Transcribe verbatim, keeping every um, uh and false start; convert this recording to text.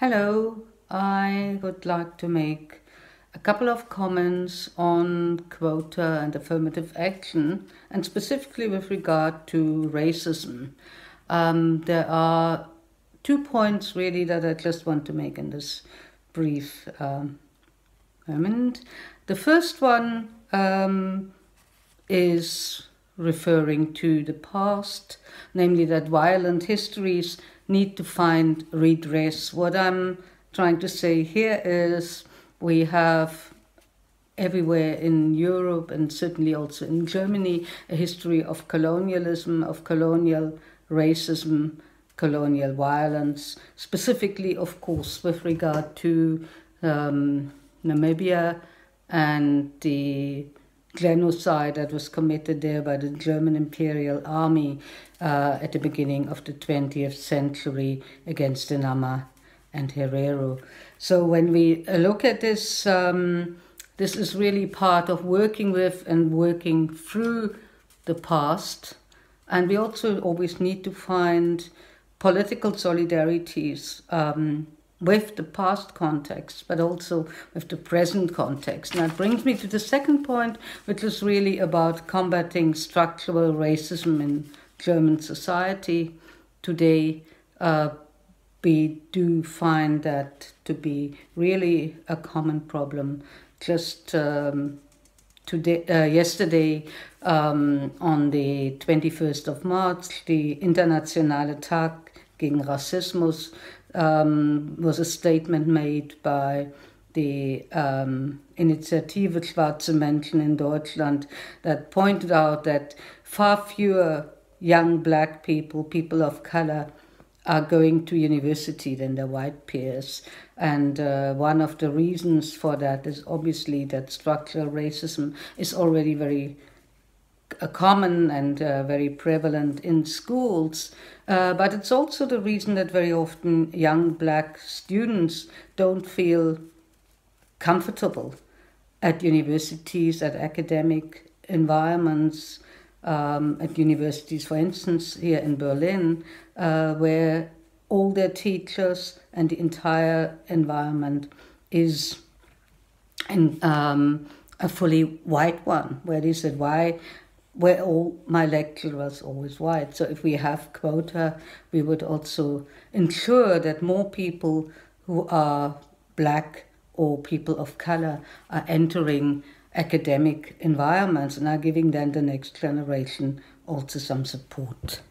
Hello, I would like to make a couple of comments on quota and affirmative action, and specifically with regard to racism. Um, there are two points really that I just want to make in this brief um, moment. The first one um, is referring to the past, namely that violent histories need to find redress. What I'm trying to say here is we have everywhere in Europe and certainly also in Germany a history of colonialism, of colonial racism, colonial violence, specifically of course with regard to um, Namibia and the genocide that was committed there by the German Imperial Army uh, at the beginning of the twentieth century against the Nama and Herero. So when we look at this, um, this is really part of working with and working through the past. And we also always need to find political solidarities um, with the past context, but also with the present context. And that brings me to the second point, which is really about combating structural racism in German society today. Uh, we do find that to be really a common problem. Just um, today, uh, yesterday, um, on the twenty-first of March, the Internationaler Tag gegen Rassismus Um, was a statement made by the um, Initiative Schwarze Menschen in Deutschland that pointed out that far fewer young black people, people of color, are going to university than their white peers. And uh, one of the reasons for that is obviously that structural racism is already very common and uh, very prevalent in schools, uh, but it's also the reason that very often young black students don't feel comfortable at universities, at academic environments, um, at universities, for instance, here in Berlin, uh, where all their teachers and the entire environment is in, um, a fully white one, where they said, why where all my lecturers always white. So if we have quota, we would also ensure that more people who are black or people of color are entering academic environments and are giving them, the next generation, also some support.